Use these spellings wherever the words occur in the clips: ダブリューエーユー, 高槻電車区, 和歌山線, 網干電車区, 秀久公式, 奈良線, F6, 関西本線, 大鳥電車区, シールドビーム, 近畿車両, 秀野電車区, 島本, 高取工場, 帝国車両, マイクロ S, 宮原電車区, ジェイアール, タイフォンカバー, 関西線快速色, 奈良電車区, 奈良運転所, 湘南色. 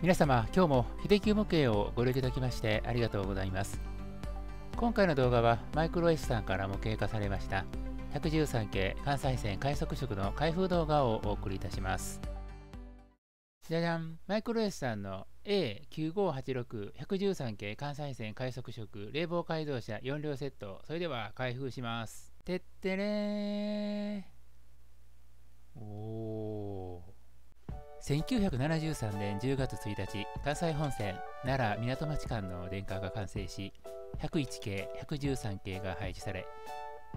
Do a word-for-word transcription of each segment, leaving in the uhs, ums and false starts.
皆様、今日も秀久模型をご利用いただきましてありがとうございます。今回の動画はマイクロ S さんから模型化されましたひゃくじゅうさん系関西線快速色の開封動画をお送りいたします。じゃじゃん、マイクロ S さんの エーきゅうごはちろくいちいちさん 系関西線快速色冷房改造車よん両セット、それでは開封します。てってれー。おー、せんきゅうひゃくななじゅうさんねんじゅうがつついたち、関西本線奈良港町間の電化が完成し、ひゃくいち系ひゃくじゅうさん系が配置され、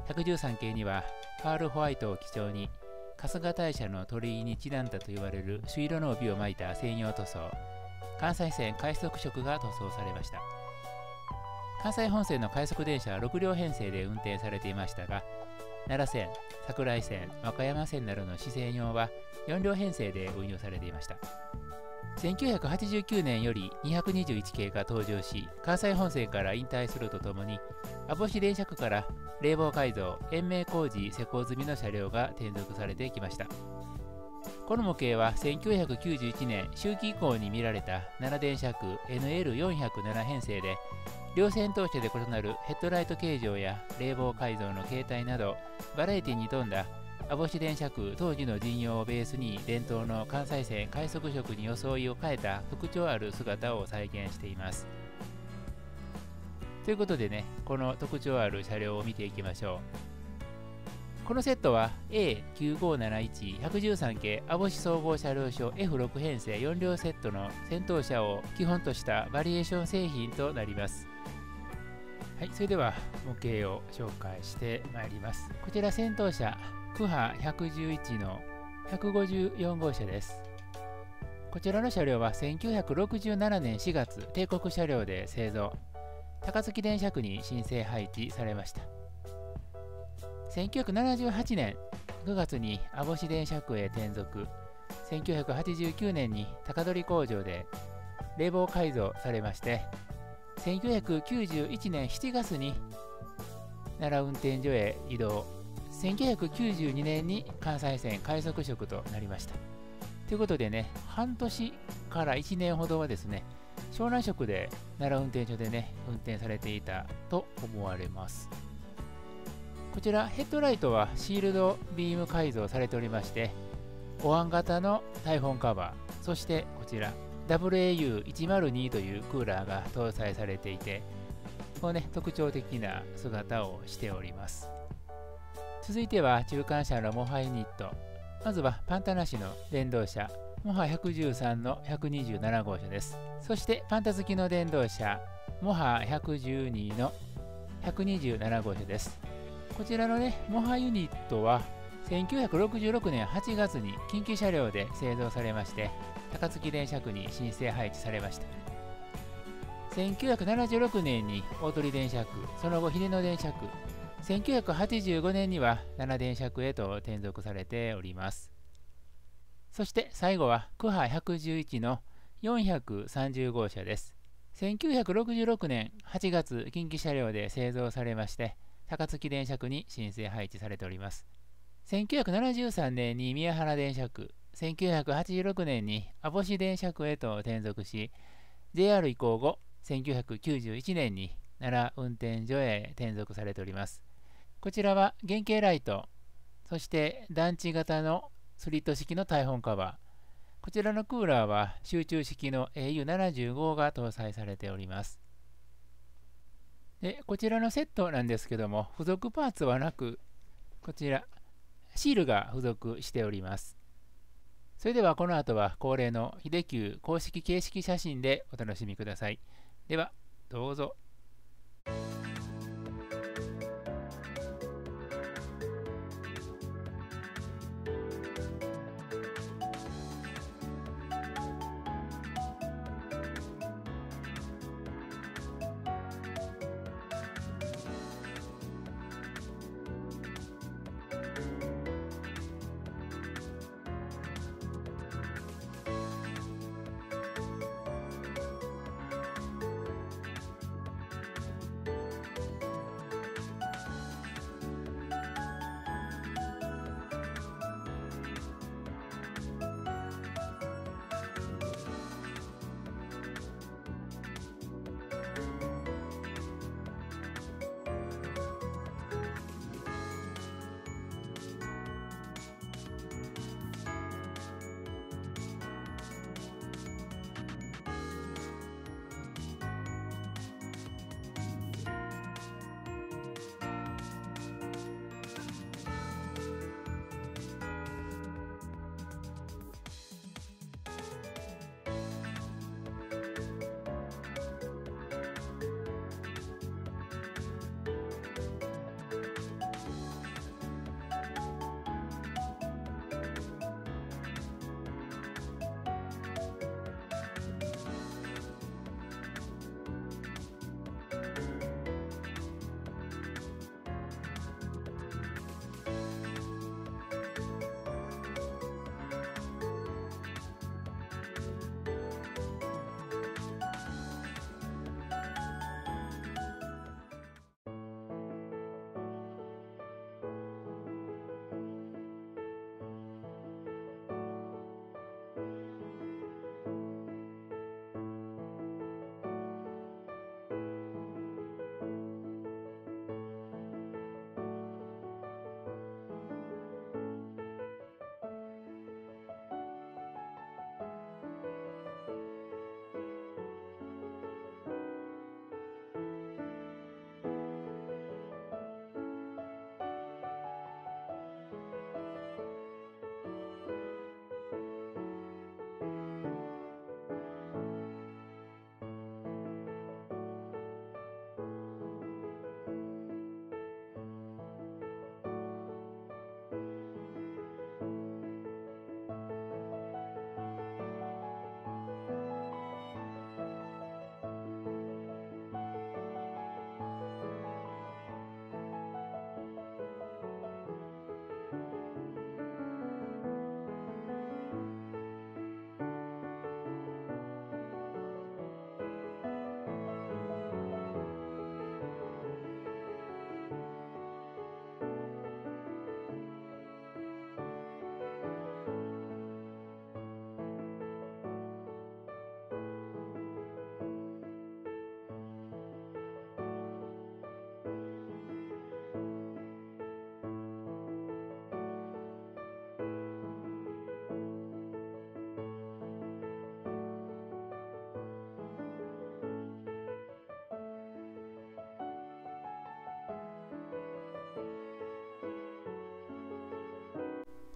ひゃくじゅうさん系にはパールホワイトを基調に春日大社の鳥居にちなんだと言われる朱色の帯を巻いた専用塗装、関西線快速色が塗装されました。関西本線の快速電車はろく両編成で運転されていましたが、奈良線、桜井線、和歌山線などの市線用はよん両編成で運用されていました。せんきゅうひゃくはちじゅうきゅうねんよりにひゃくにじゅういち系が登場し、関西本線から引退するとともに網干電車区から冷房改造、延命工事施工済みの車両が転属されてきました。この模型はせんきゅうひゃくきゅうじゅういちねん秋季以降に見られた奈良電車区 エヌエルよんひゃくなな 編成で、両線当社で異なるヘッドライト形状や冷房改造の形態などバラエティに富んだ網干電車区当時の陣容をベースに、伝統の関西線快速色に装いを変えた特徴ある姿を再現しています。ということでね、この特徴ある車両を見ていきましょう。このセットは エーきゅうごなないちいちいちさん 系網干総合車両所 エフろく 編成よん両セットの先頭車を基本としたバリエーション製品となります。はい、それでは模型を紹介してまいります。こちら先頭車クハいちいちいちのひゃくごじゅうよん号車です。こちらの車両はせんきゅうひゃくろくじゅうななねんしがつ帝国車両で製造、高槻電車区に申請配置されました。せんきゅうひゃくななじゅうはちねんくがつに網干電車区へ転属、せんきゅうひゃくはちじゅうきゅうねんに高取工場で冷房改造されまして、せんきゅうひゃくきゅうじゅういちねんしちがつに奈良運転所へ移動、せんきゅうひゃくきゅうじゅうにねんに関西線快速色となりました。ということでね、半年からいちねんほどはですね、湘南色で奈良運転所でね運転されていたと思われます。こちらヘッドライトはシールドビーム改造されておりまして、お椀型のタイフォンカバー、そしてこちらダブリューエーユーいちまるに というクーラーが搭載されていて、このね特徴的な姿をしております。続いては中間車のモハユニット、まずはパンタなしの電動車モハいちいちさんのひゃくにじゅうなな号車です。そしてパンタ付きの電動車モハいちいちにのひゃくにじゅうなな号車です。こちらのねモハユニットはせんきゅうひゃくろくじゅうろくねんはちがつに緊急車両で製造されまして、高槻電車区に申請配置されました。せんきゅうひゃくななじゅうろくねんに大鳥電車区、その後秀野電車区、せんきゅうひゃくはちじゅうごねんには奈良電車区へと転属されております。そして最後はクハいちいちいちのよんひゃくさんじゅう号車です。せんきゅうひゃくろくじゅうろくねんはちがつ近畿車両で製造されまして、高槻電車区に申請配置されております。せんきゅうひゃくななじゅうさんねんに宮原電車区、せんきゅうひゃくはちじゅうろくねんに網干電車区へと転属し、 ジェイアール 移行後せんきゅうひゃくきゅうじゅういちねんに奈良運転所へ転属されております。こちらは原型ライト、そして団地型のスリット式のタイフォンカバー、こちらのクーラーは集中式の エーユーななじゅうご が搭載されております。でこちらのセットなんですけども、付属パーツはなく、こちらシールが付属しております。それではこの後は恒例の秀久公式形式写真でお楽しみください。ではどうぞ。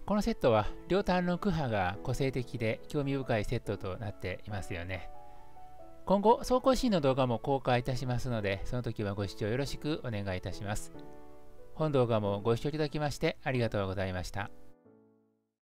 このセットは両端の駆波が個性的で興味深いセットとなっていますよね。今後走行シーンの動画も公開いたしますので、その時はご視聴よろしくお願いいたします。本動画もご視聴いただきましてありがとうございました。